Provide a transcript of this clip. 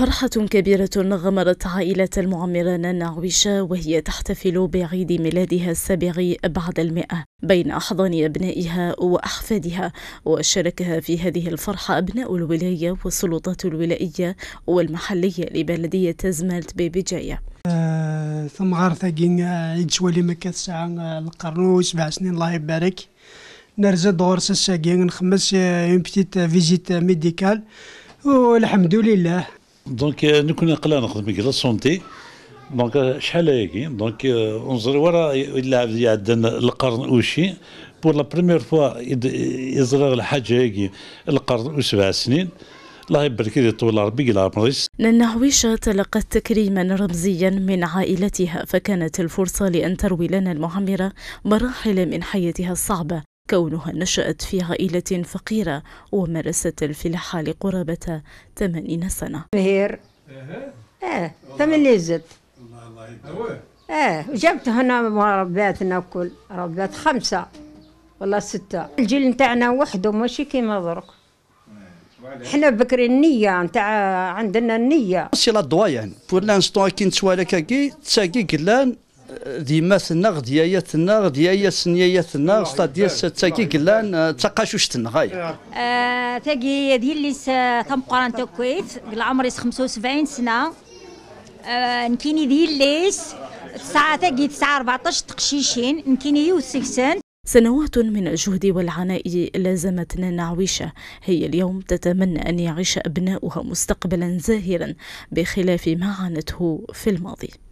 فرحة كبيرة غمرت عائلة المعمرة نانا عويشة وهي تحتفل بعيد ميلادها السابع بعد 100 بين أحضان أبنائها وأحفادها. وشاركها في هذه الفرحة أبناء الولاية والسلطات الولائية والمحلية لبلدية أزمالت بيبي جاية. ثم غارثة كين عيد شوالي مكة ساعة القرنوس 7 سنين الله يبارك نرزد غرس الساقين نخمس بتيت فيزيت ميديكال والحمد لله. دونك نكون قلنا ناخذ ميكي لا سونتي دونك شحال هيكي دونك نزري ورا اللاعب اللي عندنا القرن اوشي بور لا بريمير فوا يزرغ الحاجه هيكي القرن او 7 سنين الله يبارك لي طول ربي يلا بريس. نانا عويشة تلقت تكريما رمزيا من عائلتها، فكانت الفرصه لان تروي لنا المعمره مراحل من حياتها الصعبه، كونها نشأت في عائلة فقيرة ومارست الفلاح لقرابة 80 سنة. نهير ثمانية زد الله يبارك وجبت هنا مرباتنا وكل ربات 5 ولا 6. الجيل نتاعنا وحده ماشي كيما درك، حنا بكري النية نتاع عندنا النية سي لا دوايان بور لانستون كي نتوالك كي تساكي كلان ديما ثنا غدياياتنا سنياياتنا ستادير تاكي كلان تقاشوشتنا هاي تاكي هذه اللي تمقران تاكويت العمر 75 سنه نكيني ذي الليس 14 تقشيشين نكيني يوسكسن. سنوات من الجهد والعناء لازمت نانا عويشة، هي اليوم تتمنى أن يعيش أبناؤها مستقبلا زاهرا بخلاف ما عانته في الماضي.